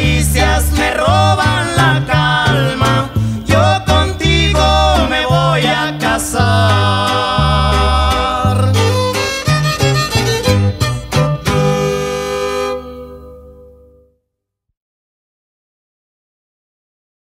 caricias me roban la cara.